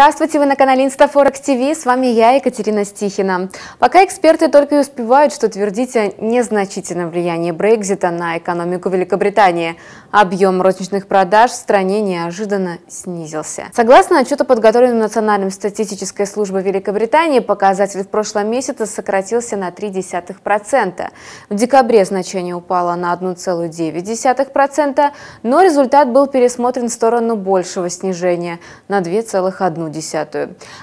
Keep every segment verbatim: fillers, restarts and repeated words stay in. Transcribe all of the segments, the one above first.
Здравствуйте, вы на канале InstaForex ти ви, с вами я, Екатерина Стихина. Пока эксперты только и успевают, что твердить о незначительном влиянии Брексита на экономику Великобритании, объем розничных продаж в стране неожиданно снизился. Согласно отчету, подготовленному Национальной статистической службой Великобритании, показатель в прошлом месяце сократился на ноль целых три десятых процента. В декабре значение упало на одну целую девять десятых процента, но результат был пересмотрен в сторону большего снижения на две целых одну десятую процента.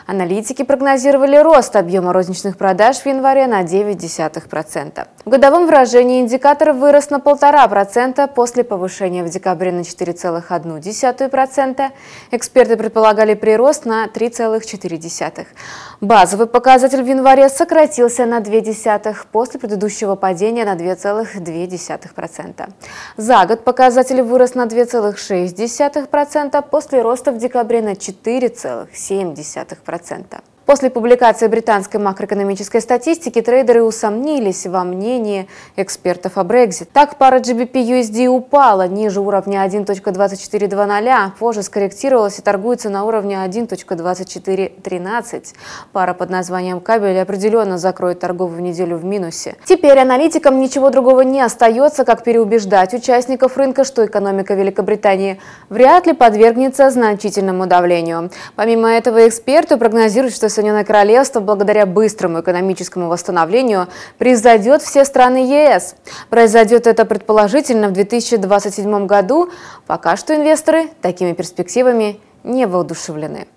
Аналитики прогнозировали рост объема розничных продаж в январе на девять целых девять десятых процента. В годовом выражении индикатор вырос на полтора процента после повышения в декабре на четыре целых одну десятую процента. Эксперты предполагали прирост на три целых четыре десятых процента. Базовый показатель в январе сократился на ноль целых две десятых процента после предыдущего падения на две целых две десятых процента. За год показатель вырос на две целых шесть десятых процента после роста в декабре на четыре целых семь десятых процента. После публикации британской макроэкономической статистики трейдеры усомнились во мнении экспертов о Brexit. Так, пара джи би пи ю эс ди упала ниже уровня один двадцать четыре ноль, позже скорректировалась и торгуется на уровне один двадцать четыре тринадцать. Пара под названием «Кабель» определенно закроет торговую неделю в минусе. Теперь аналитикам ничего другого не остается, как переубеждать участников рынка, что экономика Великобритании вряд ли подвергнется значительному давлению. Помимо этого, эксперты прогнозируют, что Соединенное Королевство благодаря быстрому экономическому восстановлению превзойдет все страны ЕС. Произойдет это предположительно в две тысячи двадцать седьмом году. Пока что инвесторы такими перспективами не воодушевлены.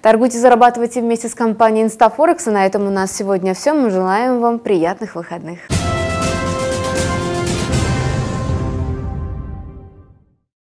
Торгуйте, зарабатывайте вместе с компанией InstaForex. На этом у нас сегодня все. Мы желаем вам приятных выходных.